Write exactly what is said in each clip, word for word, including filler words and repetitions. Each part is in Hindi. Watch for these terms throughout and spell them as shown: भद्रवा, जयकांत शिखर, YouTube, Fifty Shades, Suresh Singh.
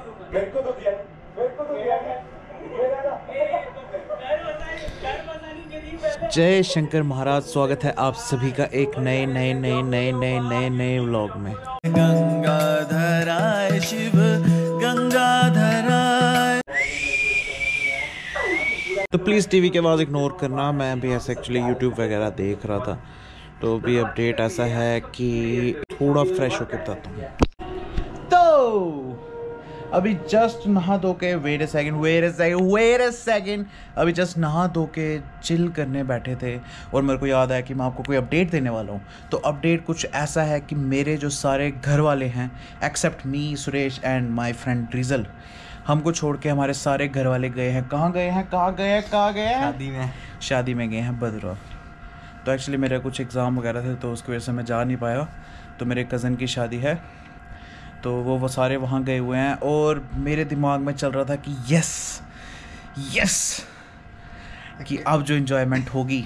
मेरे को तो दिया मेरे को तो दिया मेरा। जय शंकर महाराज, स्वागत है आप सभी का एक नए नए नए नए नए नए नए व्लॉग में। गंगाधराय शिव गंगाधराय। तो प्लीज़ टीवी की आवाज़ इग्नोर करना, मैं भी ऐसे एक्चुअली यूट्यूब वगैरह देख रहा था। तो भी अपडेट ऐसा है कि थोड़ा फ्रेश होकर बताता हूँ। तो अभी जस्ट नहा धो के wait a second wait a second wait a second अभी जस्ट नहा धो के चिल करने बैठे थे और मेरे को याद आया कि मैं आपको कोई अपडेट देने वाला हूँ। तो अपडेट कुछ ऐसा है कि मेरे जो सारे घर वाले हैं except me, Suresh and my friend Rijal, हमको छोड़ के हमारे सारे घर वाले गए हैं। कहाँ गए हैं कहाँ गए हैं कहाँ गए हैं शादी में शादी में गए हैं भद्रवा। तो एक्चुअली मेरा कुछ एग्ज़ाम वगैरह थे तो उसकी वजह से मैं जा नहीं पाया। तो मेरे कज़न की शादी है तो वो वो सारे वहाँ गए हुए हैं। और मेरे दिमाग में चल रहा था कि यस यस कि अब जो इन्जॉयमेंट होगी,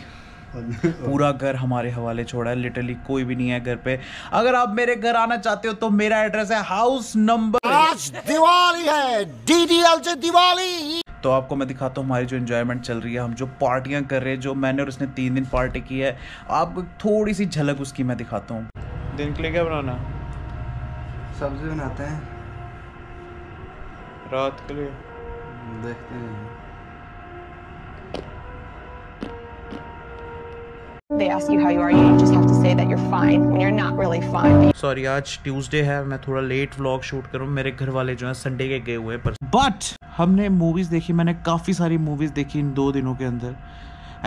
पूरा घर हमारे हवाले छोड़ा है, लिटरली कोई भी नहीं है घर पे। अगर आप मेरे घर आना चाहते हो तो मेरा एड्रेस है हाउस नंबर। आज दिवाली है, डीडीएल से दिवाली। तो आपको मैं दिखाता हूँ हमारी जो इन्जॉयमेंट चल रही है, हम जो पार्टियाँ कर रहे हैं, जो मैंने और उसने तीन दिन पार्टी की है। आपको थोड़ी सी झलक उसकी मैं दिखाता हूँ। दिन के लिए क्या बनाना? सब्जी बनाते हैं रात के लिए, देखते हैं। सॉरी, आज ट्यूसडे है, मैं थोड़ा लेट व्लॉग शूट करूँ। मेरे घर वाले जो है संडे के गए हुए पर बट हमने मूवीज देखी, मैंने काफी सारी मूवीज देखी इन दो दिनों के अंदर।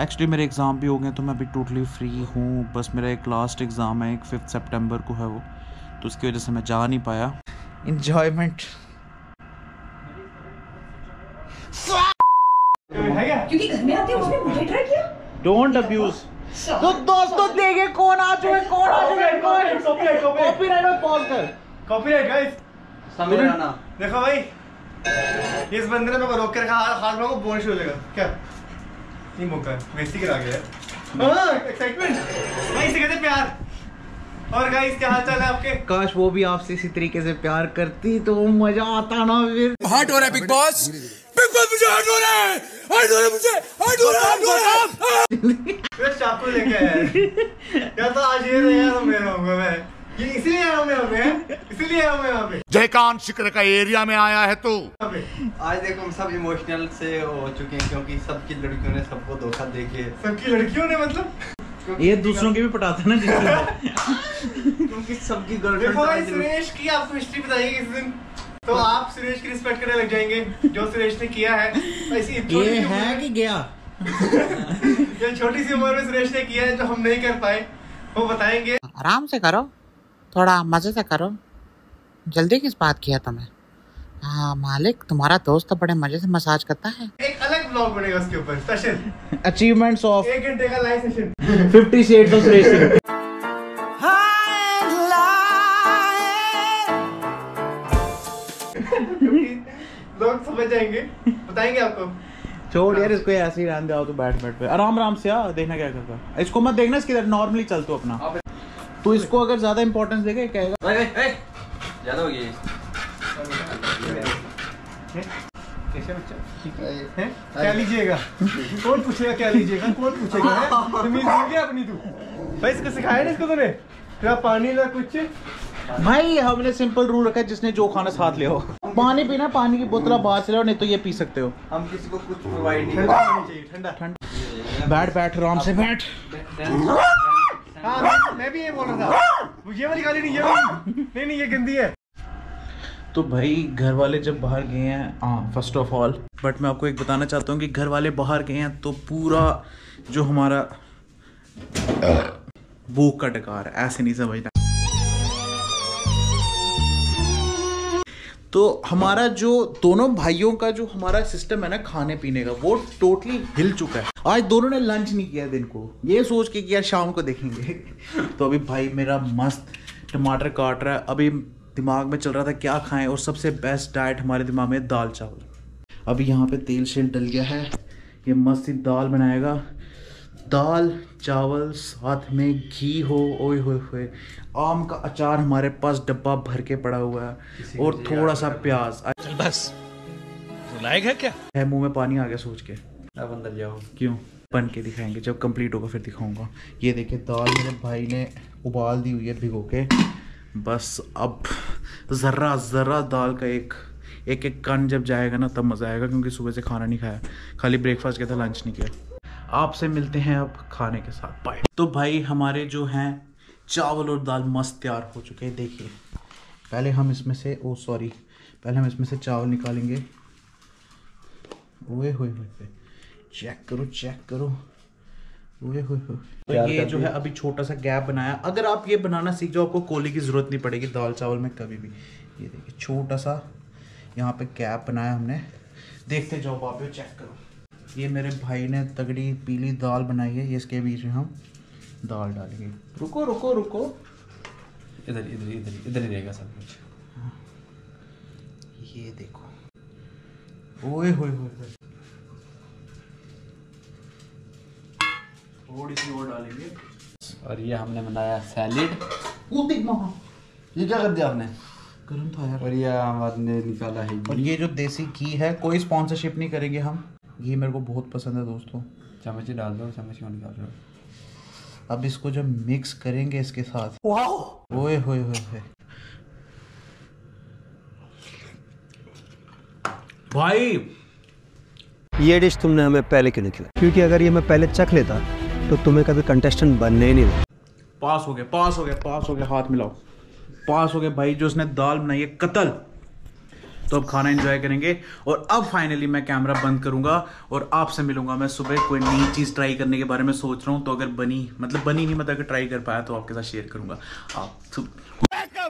एक्चुअली मेरे एग्जाम भी हो गए तो मैं अभी टोटली फ्री हूँ। बस मेरा एक लास्ट एग्जाम है, एक फिफ्थ सितंबर को है वो, तो उसकी वजह से मैं जा नहीं पाया। इंजॉयमेंट क्योंकि घर में आते हैं उसने मुझे ट्राई किया। Don't abuse. तो दोस्तों देखे कौन आ चुके कौन आ चुके कौन कॉपीराइट कॉपीराइट में पॉज कर कॉपीराइट गाइस समझ आना। देखो भाई इस बंदे ने मेरे को रोक के रखा, हाथ में को बोनस हो जाएगा क्या? नहीं मौका वैसे ही करा गया। हां एक्साइटमेंट भाई, इसे कहते प्यार। और गाइस क्या हाल चाल है आपके? काश वो भी आपसे इसी तरीके से प्यार करती तो मजा आता ना। फिर हर्ट हो रहा है बिग बॉस, बिग बॉस मुझे हर्ट हो रहा है, हर्ट हो रहा है मुझे, हर्ट हो रहा है, हर्ट हो रहा है। फिर चाकू लेके आया या तो आज ये नहीं यार मैं आऊंगा, मैं ये इसीलिए आया हूं, मैं अबे इसीलिए आया हूं मैं यहां पे। जयकांत शिखर का एरिया में आया है तू। आज देखो हम सब इमोशनल से हो चुके हैं क्योंकि सबकी लड़कियों ने सबको धोखा दे के, सबकी लड़कियों ने मतलब ये दूसरों के भी पटाते ना जिससे क्योंकि सबकी गर्लफ्रेंड। सुरेश की आपको हिस्ट्री बताइए किस दिन, तो आप सुरेश की रिस्पेक्ट करने लग जाएंगे जो सुरेश ने किया है। ऐसी ये है कि गया जो छोटी सी उम्र में सुरेश ने किया है जो हम नहीं कर पाए वो बताएंगे। आराम से करो, थोड़ा मजे से करो, जल्दी किस बात किया तुम्हें? हाँ मालिक, तुम्हारा दोस्त तो बड़े मजे से मसाज करता है। एक अलग ब्लॉग बनेगा उसके ऊपर, स्पेशल अचीवमेंट्स ऑफ एक घंटे का live session fifty shades of Suresh. लोग समझ जाएंगे, बताएंगे आपको। छोड़ यार इसको, ऐसे ही रहने दो। तो बैठ बैठ पे आराम आराम से आ, देखना क्या करता है। इसको मत देखना, इसकी तरह नॉर्मली चल तू अपना। तो इसको अगर ज्यादा इंपॉर्टेंस देगा कहेगा ए ए ज्यादा हो गई कैसे बच्चा ठीक है क्या लीजिएगा, कौन पूछेगा क्या लीजिएगा, कौन पूछेगा तमीज होगी अपनी। तू भाई इसको सिखाया ना, इसको तूने क्या पानी ना कुछ? भाई हमने सिंपल रूल रखा है, जिसने जो खाना साथ ले हो, पानी पीना पानी की बोतल बाहर से लो, नहीं तो ये पी सकते हो। हम किसी को कुछ प्रोवाइड नहीं चाहिए। ठंडा ठंडा बैठ बैठ आराम से बैठ। हाँ मैं भी ये बोल रहा था, मुझे वाली गाली नहीं, ये नहीं नहीं ये गंदी है। तो भाई घर वाले जब बाहर गए हैं, हाँ फर्स्ट ऑफ ऑल बट मैं आपको एक बताना चाहता हूँ कि घर वाले बाहर गए हैं तो पूरा जो हमारा भूख का डकार ऐसे नहीं समझना। तो हमारा जो दोनों भाइयों का जो हमारा सिस्टम है ना खाने पीने का, वो टोटली हिल चुका है। आज दोनों ने लंच नहीं किया दिन को, ये सोच के कि यार शाम को देखेंगे। तो अभी भाई मेरा मस्त टमाटर काट रहा है। अभी दिमाग में चल रहा था क्या खाएं, और सबसे बेस्ट डाइट हमारे दिमाग में दाल चावल। अभी यहाँ पे तेल शेल डल गया है, ये मस्त ही दाल बनाएगा। दाल चावल साथ में घी हो, ओए होए होए। आम का अचार हमारे पास डब्बा भर के पड़ा हुआ है और थोड़ा सा प्याज। चल बस, लायक है क्या है? मुंह में पानी आ गया सोच के। अब अंदर जाओ। क्यों? बन के दिखाएंगे, जब कंप्लीट होगा फिर दिखाऊंगा। ये देखिए दाल मेरे भाई ने उबाल दी हुई है भिगो के। बस अब ज़रा ज़रा दाल का एक एक एक कान जब जाएगा ना तब मज़ा आएगा, क्योंकि सुबह से खाना नहीं खाया, खाली ब्रेकफास्ट किया था, लंच नहीं किया। आपसे मिलते हैं अब खाने के साथ, बाय। तो भाई हमारे जो हैं चावल और दाल मस्त तैयार हो चुके हैं। देखिए पहले हम इसमें से ओ सॉरी पहले हम इसमें से चावल निकालेंगे। ओए होए होए, चेक करो चेक करो, ओए होए होए। तो ये जो है अभी छोटा सा गैप बनाया। अगर आप ये बनाना सीख जाओ आपको कोली की ज़रूरत नहीं पड़ेगी दाल चावल में कभी भी। ये देखिए छोटा सा यहाँ पे गैप बनाया हमने। देखते जाओ बापियो, चेक करो। ये मेरे भाई ने तगड़ी पीली दाल बनाई है, ये इसके बीच में हम दाल डालेंगे। रुको रुको रुको, इधर इधर इधर इधर ही रहेगा सब कुछ। ये देखो, ओए होए होए। थोड़ी सी और डालेंगे। और ये हमने बनाया सैलेड। वो देख मामा, ये क्या कर दिया आपने? गरम था यार। और ये हमने निकाला है, और ये जो देसी घी है, कोई स्पॉन्सरशिप नहीं करेंगे हम। घी मेरे को बहुत पसंद है दोस्तों। चम्मच ही डाल दो, चम्मच ही निकाल दो। अब इसको जब मिक्स करेंगे इसके साथ, वाओ ओए होए होए। भाई ये डिश तुमने हमें पहले क्यों नहीं खिलाई? क्योंकि अगर ये मैं पहले चख लेता तो तुम्हें कभी कंटेस्टेंट बनने ही नहीं। पास हो गए पास हो गए पास हो गए, हाथ मिलाओ, पास हो गए भाई। जो उसने दाल बनाई है कतल। तो अब खाना एंजॉय करेंगे, और अब फाइनली मैं कैमरा बंद करूंगा और आपसे मिलूंगा। मैं सुबह कोई नई चीज़ ट्राई करने के बारे में सोच रहा हूँ, तो अगर बनी मतलब बनी नहीं मतलब अगर ट्राई कर पाया तो आपके साथ शेयर करूँगा। आप